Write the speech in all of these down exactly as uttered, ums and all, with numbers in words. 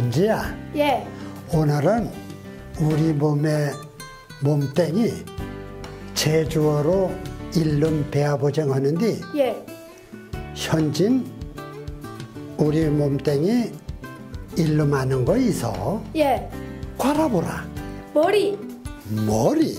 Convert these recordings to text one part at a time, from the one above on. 한지야. 예. 오늘은 우리 몸의 몸땡이 제주어로 일름 배아보정 하는데 예. 현진 우리 몸땡이 일름 하는 거 있어. 예. 바라보라. 머리. 머리.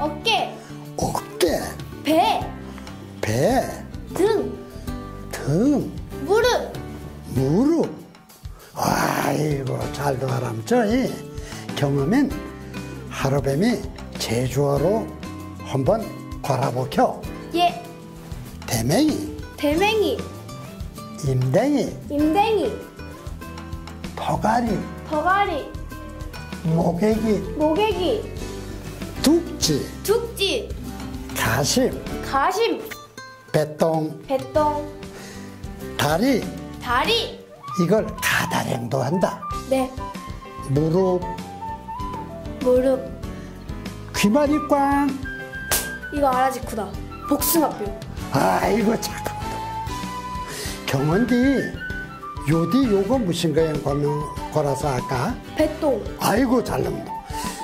어깨. 어깨. 배. 배. 등. 등. 무릎. 무릎. 아이고 잘도 알았죠. 경험인 하루뱀이 제주어로 한번 걸어보켜. 예. 대맹이. 대맹이. 임댕이. 임댕이. 더가리. 더가리. 모개기. 모개기. 둑지. 둑지. 가심. 가심. 배똥. 배똥. 다리. 다리. 이걸 가다랭도 한다. 네. 무릎. 무릎. 귀마리 꽝. 이거 아라지쿠다. 복숭아뼈. 아이고 착하다. 경원디 요디 요거 무슨 거야 거라서 아까. 배똥. 아이고 잘난다.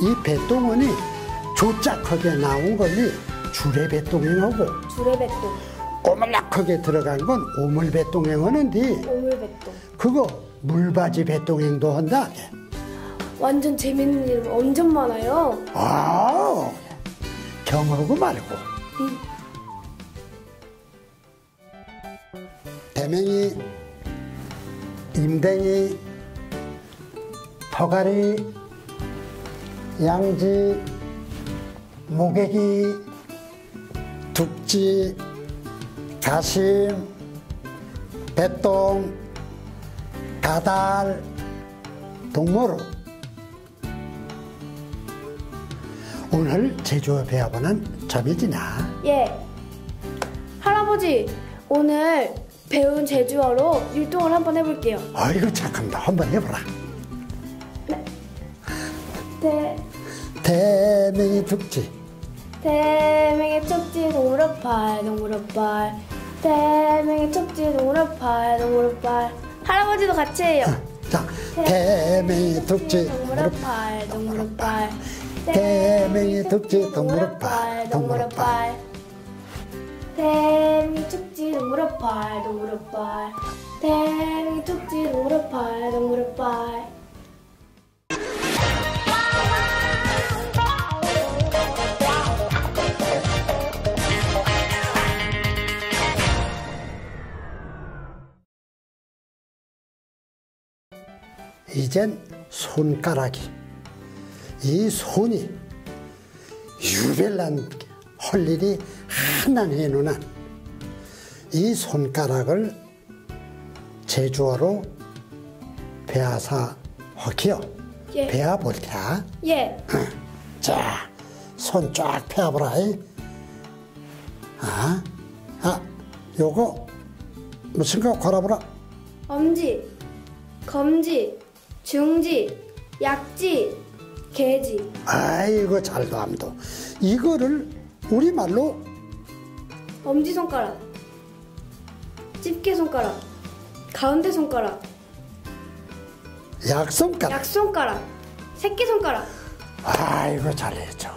이 배똥은이 조짝하게 나온 거니 주례배똥이라고. 주례배똥. 꼬물락하게 들어간 건 오물배똥행 하는데 오물배똥 그거 물바지 배똥행도 한다. 완전 재밌는 일 엄청 많아요. 아, 경하고 말고. 응. 대맹이, 임댕이, 터가리, 양지, 모개기, 둑지, 가심, 배똥, 가달, 동무루. 오늘 제주어 배워보는 점이지나? 예. 할아버지, 오늘 배운 제주어로 율동을 한번 해볼게요. 아이고 착합니다. 한번 해보라. 네. 대. 대맹이 둑지. 대맹이 툭지 동물어팔 동물어팔 대맹이 툭지 동물어팔 동물어팔 할아버지도 같이 해요. 자, 대맹이 툭지 동물어팔 동물어팔 대맹이 툭지 동물어팔 동물어팔 대맹이 툭지 동물어팔 동물어팔 대맹이 툭지 동물어팔 동물어팔 이젠 손가락이 이 손이 유별난 할 일이 하나 해놓은 이 손가락을 제주어로 배아사 허키요. 예. 배아볼테야. 예. 응. 자, 손 쫙 펴보라. 아, 아, 요거 무슨 거 걸어보라. 엄지, 검지. 중지, 약지, 개지. 아이고 잘도 암도. 이거를 우리말로 엄지손가락, 집게손가락, 가운데손가락, 약손가락, 약손가락, 새끼손가락. 아이고 잘했죠.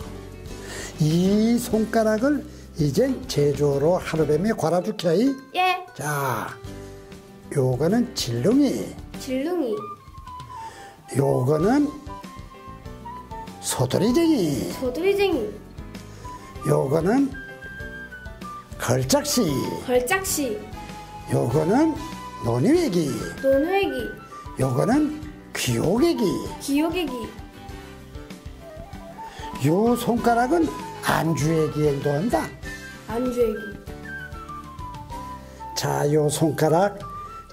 이 손가락을 이젠 제주어로 하루뱀이 걸어줄게. 예. 자, 요거는 질룽이. 질룽이. 요거는 소두리쟁이. 소두리쟁이. 요거는 걸작시. 걸작시. 요거는 논외기. 논외기. 요거는 귀요개기. 귀요개기. 요 손가락은 안주애기 행동한다. 안주애기. 자, 요 손가락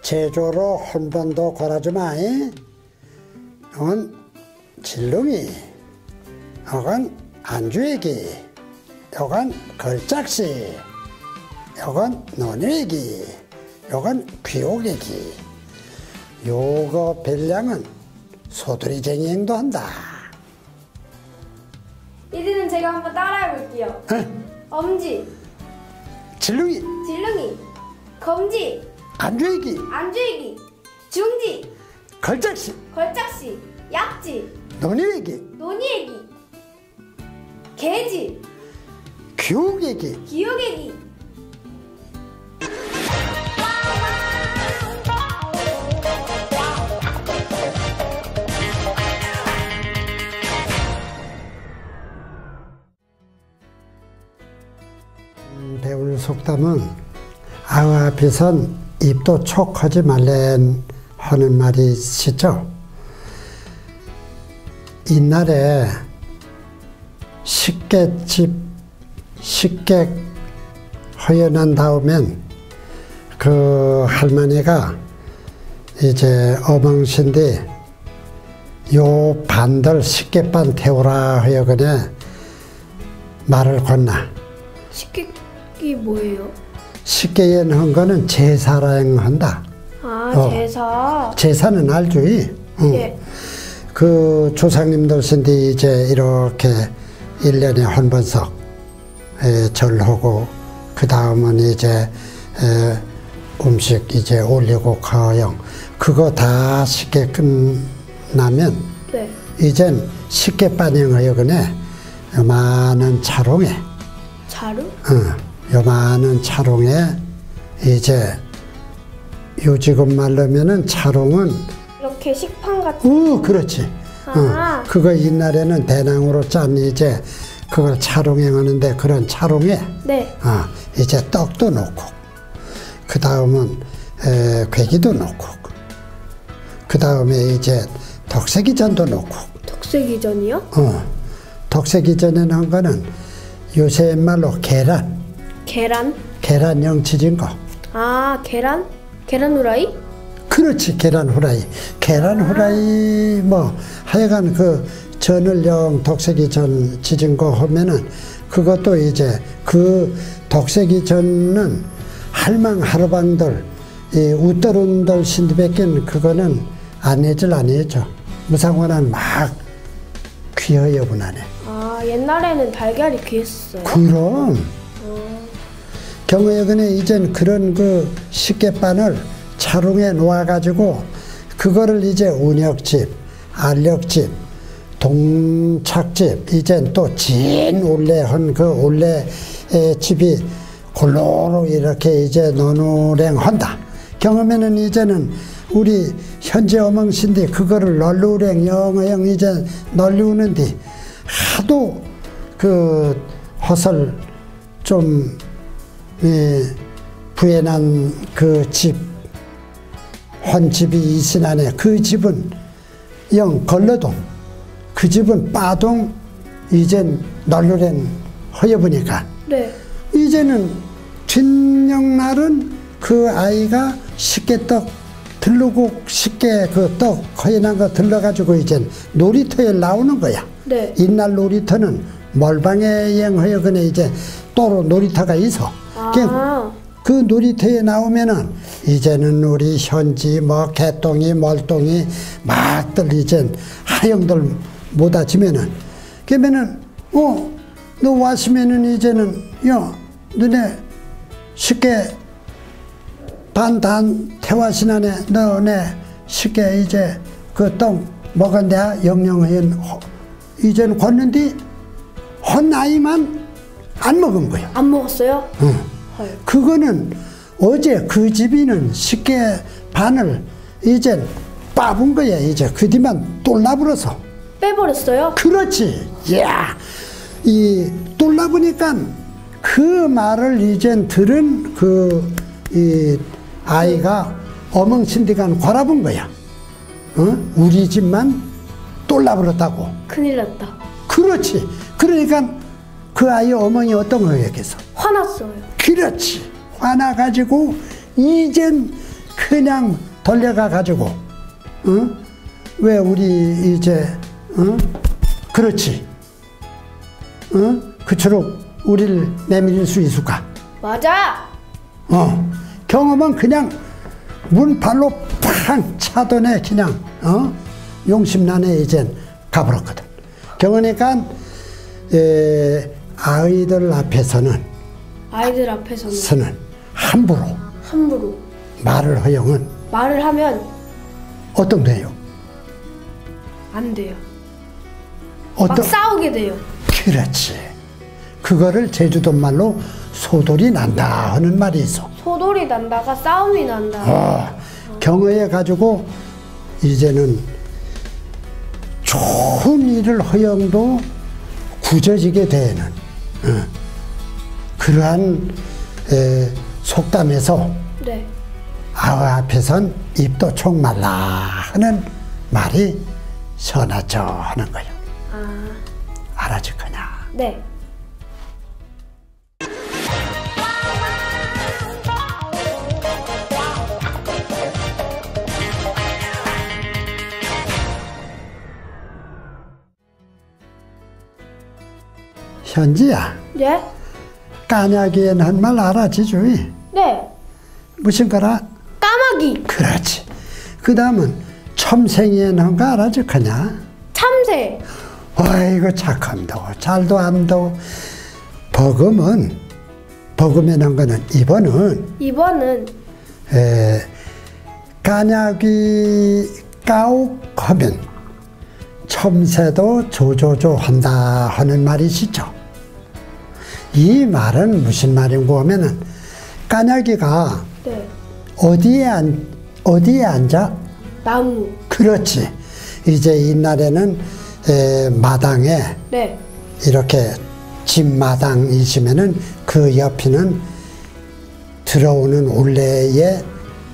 제조로 한 번 더 걸어주마. 이건 질룽이, 이건 안주애기, 이건 걸작시, 이건 논애기, 이건 귀요개기. 요거 별량은 소두리쟁이 행동한다. 이제는 제가 한번 따라해볼게요. 응. 엄지, 질룽이, 질룽이, 검지, 안주애기, 안주애기, 중지, 걸작시 걸작시 약지 논의기 논의기 개지 기우개기 기우개기 배울 속담은 아우 앞에선 입도 촉하지 말랜 하는 말이시죠. 옛날에 식객집 식객 허연한 다음엔 그 할머니가 이제 어멍신디 요 반들 식객반 태우라 하여 그냥 말을 건나. 식객이 뭐예요? 식객연 한 거는 제사랑 한다. 아 어. 제사. 제사는 알지. 응. 예. 그 조상님들 신디 이제 이렇게 일 년에 한 번씩 절하고 그 다음은 이제 에, 음식 이제 올리고 가영 그거 다 쉽게 끝나면 네. 이젠 쉽게 반영하여 그네 요만한 차롱에 차롱? 응, 요만한 차롱에 이제 요 지금 말로면은 차롱은 이렇게 식판 같은. 오, 그렇지. 아. 응, 그거 옛날에는 대낭으로 짠 이제. 그걸 차롱행하는데 그런 차롱에 네. 어, 이제 떡도 넣고 그 다음은 괴기도 넣고 그 다음에 이제 덕세기전도 넣고. 덕세기전이요? 어, 덕세기전에 한 거는 요새 말로 계란. 계란? 계란 영치진 거. 아 계란? 계란 후라이? 그렇지 계란 후라이. 계란 후라이 뭐 하여간 그. 전을령 독세기 전 지진 거 하면은 그것도 이제 그 독세기 전은 할망 하루방들 이 웃더른들 신드백긴 그거는 안 해질 안 해죠. 무상원한 막 귀하여 분하네. 아 옛날에는 달걀이 귀했어요. 그럼 음. 경우에는 이젠 그런 그 식객반을 차롱에 놓아가지고 그거를 이제 운역집, 알력집. 동착집, 이젠 또 진 올레 헌 그 올레의 집이 골로로 이렇게 이제 논우랭한다. 경험에는 이제는 우리 현재 어멍신디 그거를 널루랭 영어영 이제 널리우는디 하도 그 허설 좀 예, 부연한 그 집 헌 집이 있으나네 그 집은 영 걸러도. 그 집은 빠동 이젠 널루랜 허여보니까 네. 이제는 뒷영날은 그 아이가 쉽게 떡 들르고 쉽게 그 떡 허연한 거 들러가지고 이젠 놀이터에 나오는 거야. 네. 옛날 놀이터는 멀방에 영허여근에 이제 또로 놀이터가 있어. 아. 그 놀이터에 나오면은 이제는 우리 현지 뭐 개똥이 멀똥이 막들 이젠 하영들 못 아치면은, 그러면은, 어, 너 왔으면은 이제는, 야, 너네 쉽게 반단 태화신안에 너네 쉽게 이제 그 똥 먹은데 영영은 이제는 걷는데 헌 나이만 안 먹은 거야. 안 먹었어요? 응. 헐. 그거는 어제 그 집이는 쉽게 반을 이제 빠본 거야. 이제 그 뒤만 똘라불어서. 빼버렸어요? 그렇지. 야, 이 똘라보니까 그 말을 이젠 들은 그 이 아이가 어멍신디간 과라본 거야. 어? 우리 집만 똘라버렸다고. 큰일 났다. 그렇지. 그러니까 그 아이 어머니 어떤 거였겠어? 화났어요. 그렇지. 화나가지고 이젠 그냥 돌려가가지고 어? 왜 우리 이제 응? 그렇지. 응? 그처럼 우리를 내밀 수 있을까? 맞아. 어. 경험은 그냥 문발로 팡 차도네 그냥 어? 용심난에 이젠 가버렸거든. 그러니까 에, 아이들 앞에서는 아이들 앞에서는 서는 함부로 함부로 말을 허용은 말을 하면 어떻게 돼요? 안 돼요. 어떤... 막 싸우게 돼요. 그렇지. 그거를 제주도 말로 소돌이 난다 하는 말이 있어. 소돌이 난다가 싸움이 난다. 어, 어. 경어해 가지고 이제는 좋은 일을 허영도 굳어지게 되는 어, 그러한 에, 속담에서 네. 아우 앞에선 입도 총 말라 하는 말이 선하죠 하는 거예요. 아. 알아줄 거냐? 네. 현지야. 네? 까마귀엔 한 말 알아지지? 네. 무슨 거라? 까마귀. 그렇지. 그 다음은 첨생이엔 한 거 알아지 그냐? 참새. 아이고 착함도 잘도 암도. 버금은 버금엔 한 거는 이번은 이번은 에 까마귀 까옥하면 첨새도 조조조 한다 하는 말이시죠. 이 말은 무슨 말인고 하면은 까마귀가 네. 어디에 안 어디에 앉아? 나무. 그렇지. 이제 옛날에는 에, 마당에 네. 이렇게 집 마당이 있으면은 그 옆에는 들어오는 올레에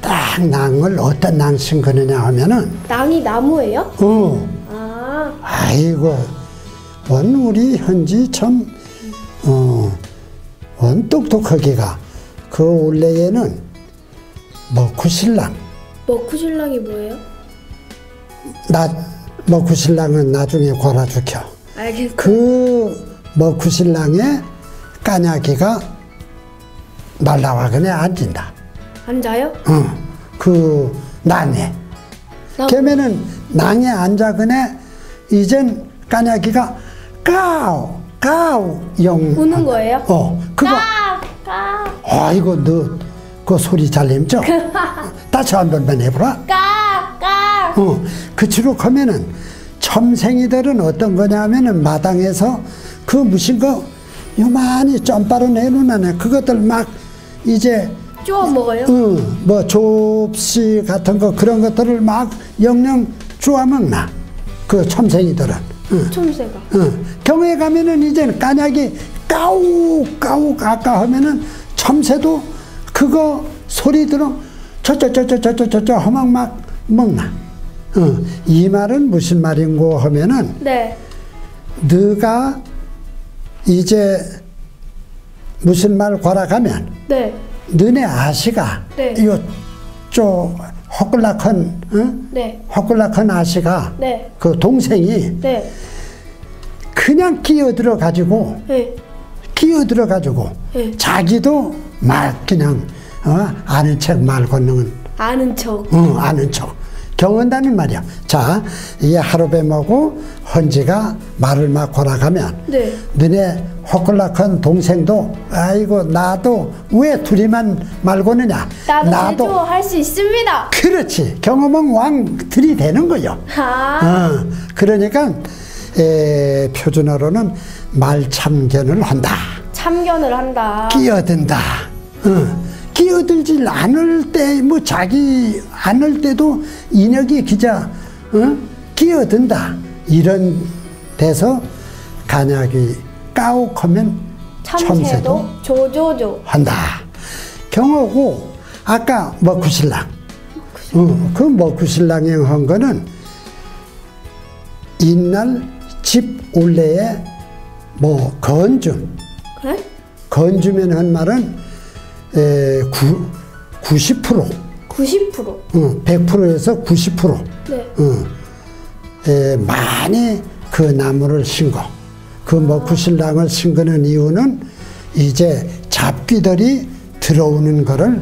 딱 낭을 어떤 낭신 그느냐 하면은 낭이 나무예요? 어. 아. 아이고 원 우리 현지 참. 어, 똑똑하기가 그 올레에는 머구신랑. 머구신랑이 뭐예요? 나 머구신랑은 나중에 골아주켜. 알겠어. 그 머구신랑에 까마귀가 날라와그네 앉는다. 앉아요? 응. 그 낭에. 걔면은 낭에 앉아그네 이젠 까마귀가 까오. 까우 영 우는 거예요? 어 그거 까까 아이고 너 그 소리 잘 내죠? 다시 한 번만 해보라. 까까 어 그치로 가면은 첨생이들은 어떤 거냐면은 마당에서 그 무슨 거 요만히 점바로 내놓나네 그것들 막 이제 쪼아 먹어요? 응 뭐 어, 접시 같은 거 그런 것들을 막 영영 쪼아 먹나 그 첨생이들은. 응. 첨새가. 응. 경에 가면은 이제 까마귀 까우 까우 까까 하면은 첨새도 그거 소리 들어 저저저저저저저 허망 막 먹나. 응. 이 말은 무슨 말인고 하면은 네. 네가 이제 무슨 말 걸어가면 네. 너네 아씨가 네. 요쪽 헛글락한, 응? 네. 헛글락한 아씨가, 네. 그 동생이, 네. 그냥 끼어들어가지고, 네. 끼어들어가지고, 네. 자기도 막 그냥, 어, 아는 척 말 건너는. 아는 척. 응, 아는 척. 경험한다는 말이야. 자, 이 하루배먹고 헌지가 말을 막 걸어가면, 네. 너네 헛글락한 동생도, 아이고, 나도 왜 둘이만 말고느냐? 나도, 나도 할 수 있습니다. 그렇지. 경험은 왕들이 되는 거요. 아. 어, 그러니까, 에, 표준어로는 말 참견을 한다. 참견을 한다. 끼어든다. 어. 끼어들질 않을 때, 뭐, 자기, 않을 때도 인혁이 기자, 어? 끼어든다. 이런 데서 간약이 까옥하면 참새도 조조조 한다. 경어고, 아까 머구신랑. 어, 그 머구신랑이 한 거는 옛날 집 올레에 뭐, 건줌. 그래? 건주면 한 말은 에, 구, 구십 퍼센트 구십 퍼센트 응, 백 퍼센트에서 구십 퍼센트 네. 응, 에, 많이 그 나무를 신고 그 머구신랑을 신거는 이유는 이제 잡귀들이 들어오는 거를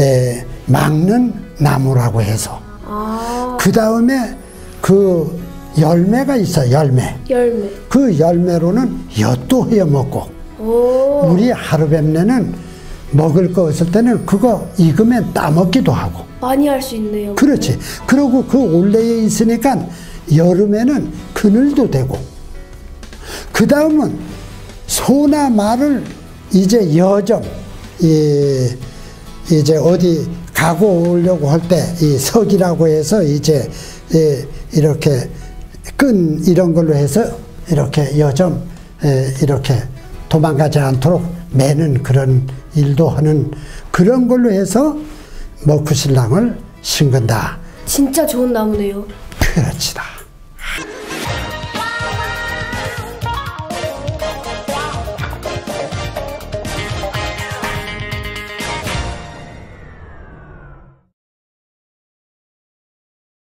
에, 막는 나무라고 해서 아. 그 다음에 그 열매가 있어 열매. 열매 그 열매로는 엿도 헤어먹고 우리 하루뱀네는 먹을 거 없을 때는 그거 익으면 따먹기도 하고 많이 할 수 있네요. 그렇지. 그리고 그 올레에 있으니까 여름에는 그늘도 되고, 그 다음은 소나 말을 이제 여점, 이, 이제 어디 가고 오려고 할 때 이 석이라고 해서 이제 이, 이렇게 끈 이런 걸로 해서 이렇게 여점, 에, 이렇게 도망가지 않도록 매는 그런 일도 하는 그런 걸로 해서 먹구신랑을 신건다. 진짜 좋은 나무네요. 그렇지다.